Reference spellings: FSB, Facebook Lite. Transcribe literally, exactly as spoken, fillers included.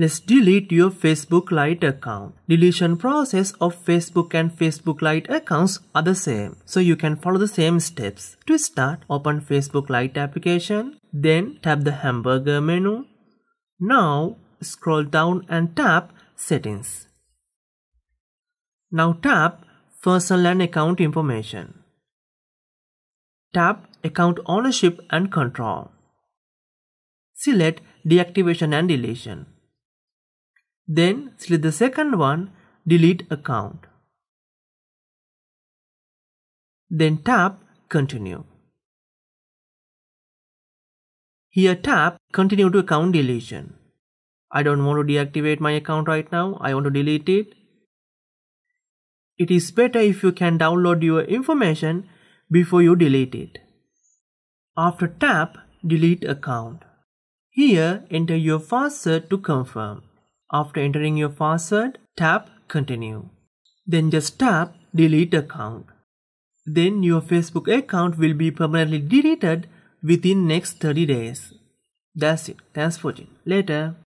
Let's delete your Facebook Lite account. Deletion process of Facebook and Facebook Lite accounts are the same, so you can follow the same steps. To start, open Facebook Lite application, then tap the hamburger menu. Now scroll down and tap Settings. Now tap Personal and Account Information. Tap Account Ownership and Control. Select Deactivation and Deletion. Then select the second one, Delete Account. Then tap Continue. Here tap Continue to Account Deletion. I don't want to deactivate my account right now, I want to delete it. It is better if you can download your information before you delete it. After tap Delete Account. Here enter your password to confirm. After entering your password, tap Continue. Then just tap Delete Account. Then your Facebook account will be permanently deleted within next thirty days. That's it. Thanks for watching. Later.